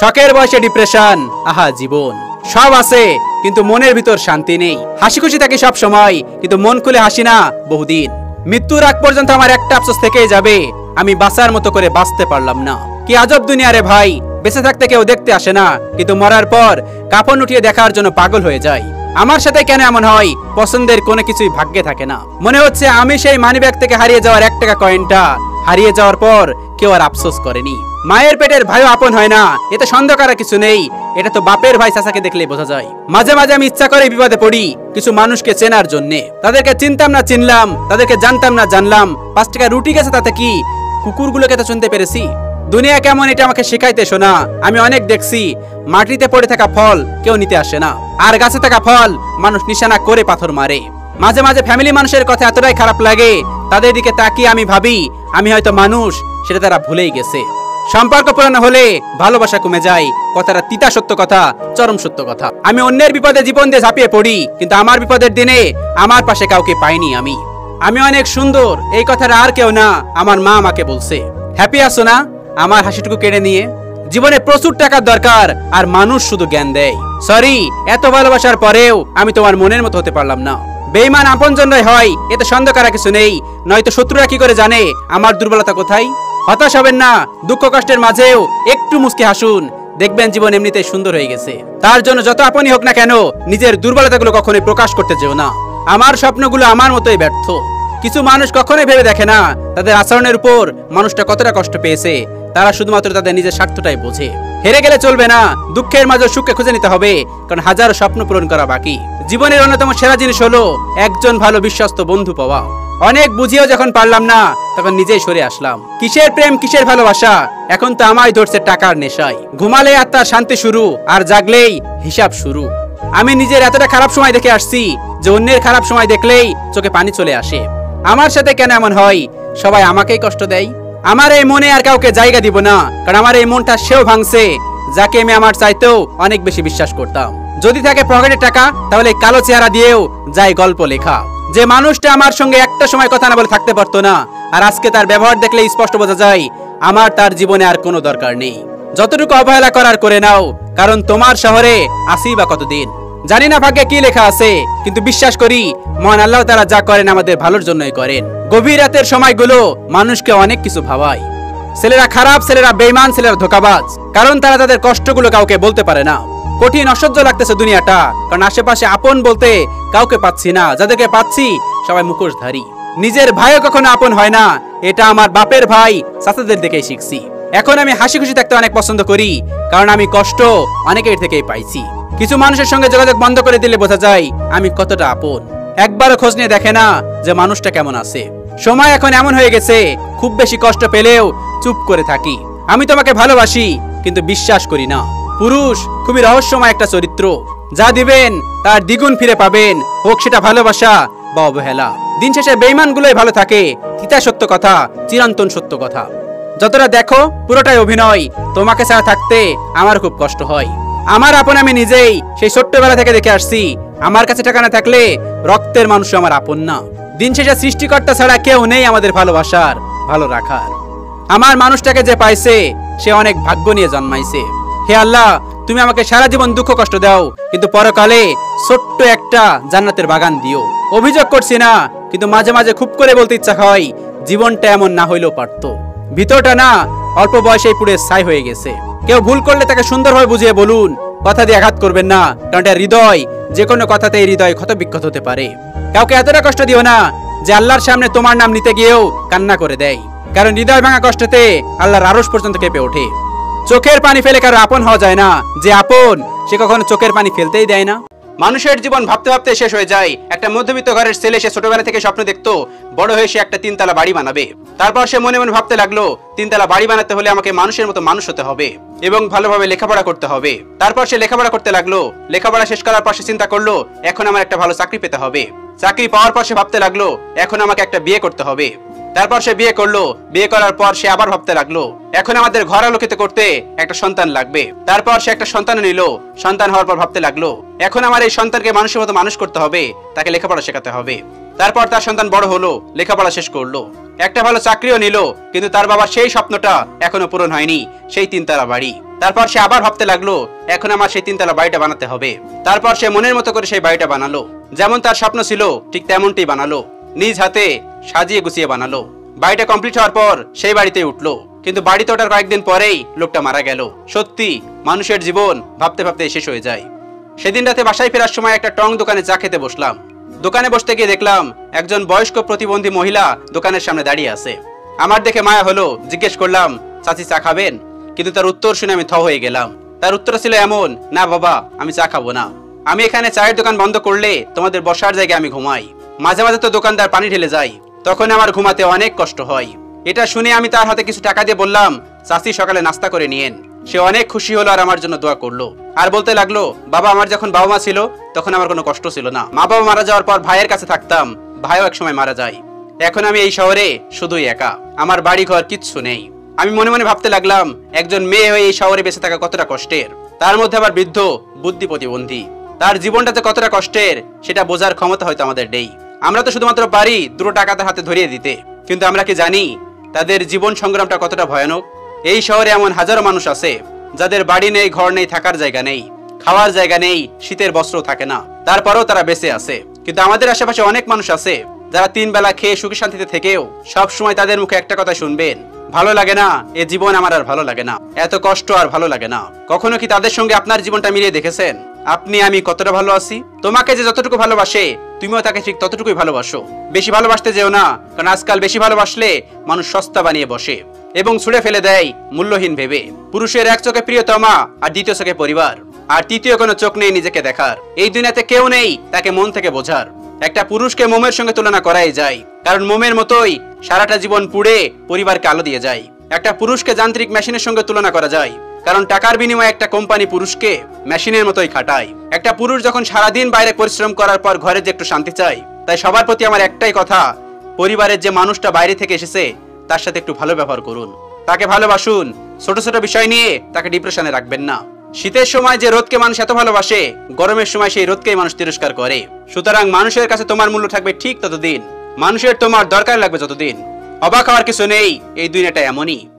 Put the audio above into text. शोकेर बयसे depression आहा जीवन सब आछे किन्तु मनेर भितर शांति नेई। हासि खुशी थाकि सब समय किन्तु मन खुले हासि ना बहुदिन। मृत्युर आग पर्यन्त आमार एकटा अफसोस थेकेई जाबे आमी बासार मतो करे बाँचते पारलाम ना। कि आजब दुनिया रे भाई, बेঁচে থাকতে কেউ দেখতে আসে না কিন্তু মরার পর কাপন উঠিয়ে দেখার জন্য পাগল হয়ে যায়। আমার সাথে কেন এমন হয়? পছন্দের কোনো কিছুই ভাগ্যে থাকে না। মনে হচ্ছে আমি সেই মানিব্যাগ থেকে হারিয়ে যাওয়ার ১ টাকা কয়েনটা হারিয়ে যাওয়ার পর কেউ আর আফসোস করেনি। মায়ের পেটের ভাইও আপন হয় না, এতে সন্দেহ করার কিছু নেই। এটা তো বাপের ভাই চাচাকে দেখলে বোঝা যায়। মাঝে মাঝে আমি ইচ্ছা করে বিপদে পড়ি কিছু মানুষকে চেনার জন্য। তাদেরকে চিনতাম না চিনলাম, তাদেরকে জানতাম না জানলাম। ৫ টাকা রুটি গেছে তাতে কি? কুকুরগুলোকে তো চিনতে পেরেছি। दुनिया केमन एटा आमाके शिखाइते शोना। आमी अनेक देखसी माटिते पड़े थाका फल केउ निते आसे ना आर गाछे थाका फल मानुष निशाना करे पाथर मारे। माझे माझे फैमिली मानुषेर कथा एतटाई खाराप लागे, तादेर दिके ताकिये आमी भाबी आमी होयतो मानुष, सेटा तारा भुलेई गेछे। सम्पर्क पुरानो होले भालोबासा कमे जाय, कथाटा तीता सत्य कथा, चरम सत्य कथा। आमी अन्येर विपदे जीवन दिये झापिये पड़ी किन्तु आमार विपदेर दिने आमार पाशे काउके पाइनि। आमी अनेक सुंदर एई कथाटा आर केउ ना आमार मा आमाके बोलछे। हैप्पी आछो ना? आमार हासिटुकु केड़े निये। जीवने प्रचुर टाकार दरकार आर मानुष शुधु ज्ञान देय। सरि एत भालोबासार परेओ आमी तोमार मनेर मतो होते पारलाम ना। बेईमान आपनजनराई हय, एते सन्देह करा किछु नेई। नयतो शत्रुरा कि करे जाने आमार दुर्बलता कोथाय। हताश हबेन ना, दुःख कष्टेर माझेओ एकटु मुस्के हासुन, देखबेन जीवन एमनितेई सुंदर हये गेछे। तार जोन्नो जत आपनि होक ना केन निजेर दुर्बलतागुलो कखनोई प्रकाश करते जेओ ना। आमार स्वप्नगुलो आमार मतोई व्यर्थ। किछु मानुष कखनोई भेबे देखे ना ताদের আচরণের উপর মানুষটা কতটা কষ্ট পেয়েছে। তারা শুধুমাত্র তাদের নিজের স্বার্থটাই বোঝে। হেরে গেলে চলবে না, দুঃখের মাঝে সুখকে খুঁজে নিতে হবে, কারণ হাজারো স্বপ্ন পূরণ করা বাকি। জীবনের অন্যতম সেরা জিনিস হলো একজন ভালো বিশ্বস্ত বন্ধু পাওয়া। অনেক বুঝিয়েও যখন পারলাম না তখন নিজেই সরে আসলাম। কিসের প্রেম কিসের ভালোবাসা, এখন তো আমায় ধরছে টাকার নেশায়। ঘুমালে আত্মার শান্তি শুরু আর জাগলেই হিসাব শুরু। আমি নিজের এতটা খারাপ সময় দেখে আসছি যে অন্যের খারাপ সময় দেখলেই চোখে পানি চলে আসে। আমার সাথে কেন এমন হয়? সবাই আমাকেই কষ্ট দেয়। আমার এই মনে আর কাউকে জায়গা দিব না, কারণ আমার এই মনটা সেও ভাঙছে যাকে আমি আমার চাইতেও অনেক বেশি বিশ্বাস করতাম। যদি থাকে পকেটে টাকা তাহলে কালো চেহারা দিয়েও যায় গল্প লেখা। যে মানুষটা আমার সঙ্গে একটা সময় কথা না বলে থাকতে পারতো না আর আজকে তার ব্যবহার দেখলে স্পষ্ট বোঝা যায় আমার তার জীবনে আর কোনো দরকার নেই। যতটুকু অবহেলা করার করে নাও, কারণ তোমার শহরে আসি বা কতদিন। জানি না ভাগ্যে কি লেখা আছে, কিন্তু বিশ্বাস করি মহান আল্লাহ তাআলা যা করেন আমাদের ভালোর জন্যই করেন। গভীর রাতের সময়গুলো মানুষকে অনেক কিছু ভাবায়। ছেলেরা খারাপ, ছেলেরা বেঈমান, ছেলেরা ধোঁকাবাজ, কারণ তারা তাদের কষ্টগুলো কাউকে বলতে পারে না। কঠিন অসহ্য লাগতেছে দুনিয়াটা, কারণ আশেপাশে আপন বলতে কাউকে পাচ্ছি না। যাদেরকে পাচ্ছি সবাই মুখোশধারী। নিজের ভাইও কখনো আপন হয় না, এটা আমার বাপের ভাই চাচাদের দেখেই শিখছি। এখন আমি হাসি খুশি থাকতে অনেক পছন্দ করি, কারণ আমি কষ্ট অনেকের থেকেই পাইছি। কিছু মানুষের সঙ্গে যোগাযোগ বন্ধ করে দিলে বোঝা যায় আমি কতটা আপন। একবারও খোঁজ নিয়ে দেখে না যে মানুষটা কেমন আছে। সময় এখন এমন হয়ে গেছে খুব বেশি কষ্ট পেলেও চুপ করে থাকি। আমি তোমাকে ভালোবাসি কিন্তু বিশ্বাস করি না। পুরুষ খুবই রহস্যময় একটা চরিত্র, যা দিবেন তার দ্বিগুণ ফিরে পাবেন, হোক সেটা ভালোবাসা বা অবহেলা। দিন শেষে বেঈমানগুলোই ভালো থাকে। তিতা সত্য কথা, চিরন্তন সত্য কথা। যতটা দেখো পুরোটাই অভিনয়। তোমাকে ছাড়া থাকতে আমার খুব কষ্ট হয়। আমার আপন আমি নিজেই সেই ছোট্টবেলা থেকে দেখে আসছি। আমার কাছে টাকা না থাকলে রক্তের মানুষ আমার আপন না। দিন শেষে সৃষ্টিকর্তা ছাড়া কেউ নেই আমাদের ভালোবাসার, ভালো রাখার। আমার মানুষটাকে যে পাইছে সে অনেক ভাগ্য নিয়ে জন্মাইছে। হে আল্লাহ, তুমি আমাকে সারা জীবন দুঃখ কষ্ট দাও, কিন্তু পরকালে ছোট্ট একটা জান্নাতের বাগান দিও। অভিযোগ করছি না, কিন্তু মাঝে মাঝে খুব করে বলতে ইচ্ছা হয় জীবনটা এমন না হইলেও পারত। ভিতরটা না অল্প বয়সেই পুড়ে ছাই হয়ে গেছে। কেউ ভুল করলে তাকে সুন্দরভাবে বুঝিয়ে বলুন, কথা দিয়ে আঘাত করবেন না, কারণ এটা হৃদয়, যে কোনো কথাতেই হৃদয় ক্ষতবিক্ষত হতে পারে। কাউকে এতটা কষ্ট দিও না যে আল্লাহর সামনে তোমার নাম নিতে গিয়েও কান্না করে দেয়, কারণ হৃদয় ভাঙা কষ্টতে আল্লাহর আরশ পর্যন্ত কেঁপে ওঠে। চোখের পানি ফেলে কারো আপন হওয়া যায় না, যে আপন সে কখনো চোখের পানি ফেলতেই দেয় না। মানুষের জীবন ভাবতে ভাবতে শেষ হয়ে যায়। একটা মধ্যবিত্ত ঘরের ছেলে সে ছোটবেলা থেকে স্বপ্ন দেখতো বড় হয়ে সে একটা 3 তলা বাড়ি বানাবে। তারপর সে মনে মনে ভাবতে লাগলো 3 তলা বাড়ি বানাতে হলে আমাকে মানুষের মতো মানুষ হতে হবে এবং ভালোভাবে লেখাপড়া করতে হবে। তারপর সে লেখাপড়া করতে লাগলো। লেখাপড়া শেষ করার পর সে চিন্তা করলো এখন আমার একটা ভালো চাকরি পেতে হবে। চাকরি পাওয়ার পর সে ভাবতে লাগলো এখন আমাকে একটা বিয়ে করতে হবে। তারপর সে বিয়ে করলো। বিয়ে করার পর সে আবার ভাবতে লাগলো এখন আমাদের ঘর আলোকিত করতে একটা সন্তান লাগবে। তারপর সে একটা সন্তান নিল। সন্তান হওয়ার পর ভাবতে লাগলো এখন আমার এই সন্তানকে মানুষের মতো মানুষ করতে হবে, তাকে লেখাপড়া শেখাতে হবে। তারপর তার সন্তান বড় হলো, লেখাপড়া শেষ করলো, একটা ভালো চাকরিও নিল, কিন্তু তার বাবা সেই স্বপ্নটা এখনো পূরণ হয়নি, সেই 3 তলা বাড়ি। তারপর সে আবার ভাবতে লাগলো এখন আমার সেই তিনতলা বাড়িটা বানাতে হবে। তারপর সে মনের মতো করে সেই বাড়িটা বানালো, যেমন তার স্বপ্ন ছিল ঠিক তেমনটি বানালো, নিজ হাতে সাজিয়ে গুছিয়ে বানালো। বাড়িটা কমপ্লিট হওয়ার পর সেই বাড়িতে উঠলো, কিন্তু বাড়িতে ওঠার কয়েকদিন পরেই লোকটা মারা গেল। সত্যি মানুষের জীবন ভাবতে ভাবতে শেষ হয়ে যায়। সেদিন রাতে বাসায় ফেরার সময় একটা টং দোকানে চা খেতে বসলাম। দোকানে বসতে গিয়ে দেখলাম একজন বয়স্ক প্রতিবন্ধী মহিলা দোকানের সামনে দাঁড়িয়ে আছে। আমার দেখে মায়া হলো, জিজ্ঞেস করলাম চাচি চা খাবেন? কিন্তু তার উত্তর শুনে আমি থ হয়ে গেলাম। তার উত্তর ছিল এমন, না বাবা আমি চা খাবো না, আমি এখানে চায়ের দোকান বন্ধ করলে তোমাদের বসার জায়গায় আমি ঘুমাই, মাঝে মাঝে তো দোকানদার পানি ঢেলে যায়, তখন আমার ঘুমাতে অনেক কষ্ট হয়। এটা শুনে আমি তার হাতে কিছু টাকা দিয়ে বললাম চাচি সকালে নাস্তা করে নিয়েন। সে অনেক খুশি হলো আর আমার জন্য দোয়া করলো, আর বলতে লাগলো বাবা আমার যখন বাবা মা ছিল তখন আমার কোনো কষ্ট ছিল না, মা বাবা মারা যাওয়ার পর ভাইয়ের কাছে থাকতাম, ভাইও এক সময় মারা যায়, এখন আমি এই শহরে শুধুই একা, আমার বাড়ি ঘর কিচ্ছু নেই। আমি মনে মনে ভাবতে লাগলাম একজন মেয়ে হয়ে এই শহরে বেঁচে থাকা কতটা কষ্টের, তার মধ্যে আবার বৃদ্ধ বুদ্ধি প্রতিবন্ধী, তার জীবনটাতে কতটা কষ্টের সেটা বোঝার ক্ষমতা হয়তো আমাদের নেই। আমরা তো শুধুমাত্র পারি দুটো টাকা তার হাতে ধরিয়ে দিতে, কিন্তু আমরা কি জানি তাদের জীবন সংগ্রামটা কতটা ভয়ানক? এই শহরে এমন হাজারো মানুষ আছে যাদের বাড়ি নেই, ঘর নেই, থাকার জায়গা নেই, খাওয়ার জায়গা নেই, শীতের বস্ত্র থাকে না, তারপরেও তারা বেঁচে আছে। কিন্তু আমাদের আশেপাশে অনেক মানুষ আছে যারা তিন বেলা খেয়ে সুখে শান্তিতে থেকেও সব সময় তাদের মুখে একটা কথা শুনবেন, ভালো লাগে না, এ জীবন আমার আর ভালো লাগে না, এত কষ্ট আর ভালো লাগে না। কখনো কি তাদের সঙ্গে আপনার জীবনটা মিলিয়ে দেখেছেন? আপনি আমি কতটা ভালো আছি? তোমাকে যে যতটুকু ভালোবাসে তুমিও তাকে ঠিক ততটুকুই ভালোবাসো, বেশি ভালোবাসতে যেও না, কারণ আজকাল বেশি ভালোবাসলে মানুষ সস্তা বানিয়ে বসে এবং ছুড়ে ফেলে দেয় মূল্যহীন ভেবে। পুরুষের এক চোখে প্রিয়তমা আর দ্বিতীয় চোখে পরিবার, আর তৃতীয় কোনো চোখ নেই নিজেকে দেখার। এই দুনিয়াতে কেউ নেই তাকে মন থেকে বোঝার। একটা পুরুষকে মোমের সঙ্গে তুলনা করাই যায়, কারণ মোমের মতোই সারাটা জীবন পুড়ে পরিবারকে আলো দিয়ে যায়। একটা পুরুষকে যান্ত্রিক মেশিনের সঙ্গে তুলনা করা যায়, কারণ টাকার বিনিময়ে একটা কোম্পানি পুরুষকে মেশিনের মতোই খাটায়। একটা পুরুষ যখন সারাদিন বাইরে পরিশ্রম করার পর ঘরে যে একটু শান্তি চাই, তাই সবার প্রতি আমার একটাই কথা, পরিবারের যে মানুষটা বাইরে থেকে এসেছে তার সাথে একটু ভালো ব্যবহার করুন, তাকে ভালোবাসুন, ছোট ছোট বিষয় নিয়ে তাকে ডিপ্রেশনে রাখবেন না। শীতের সময় যে রোদকে মানুষ এত ভালোবাসে, গরমের সময় সেই রোদকেই মানুষ তিরস্কার করে। সুতরাং মানুষের কাছে তোমার মূল্য থাকবে ঠিক ততদিন, মানুষের তোমার দরকার লাগবে যতদিন। অবাক হওয়ার কিছু নেই, এই দুনিয়াটা এমনই।